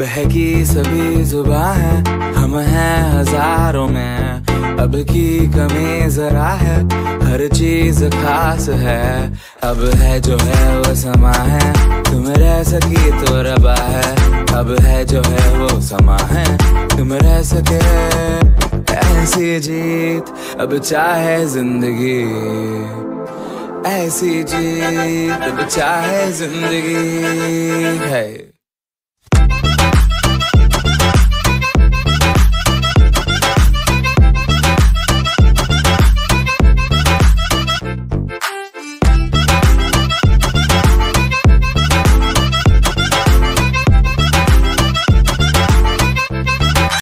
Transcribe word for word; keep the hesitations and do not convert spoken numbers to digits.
बहकी सभी जुबा है, हम हैं हजारों में, अब की कमी जरा है, हर चीज खास है। अब है जो है वो समा है, तुम रह सकी तो रबा है। अब है जो है वो समा है, तुम रह सके ऐसी जीत, अब चाहे जिंदगी ऐसी जीत, अब चाहे जिंदगी है।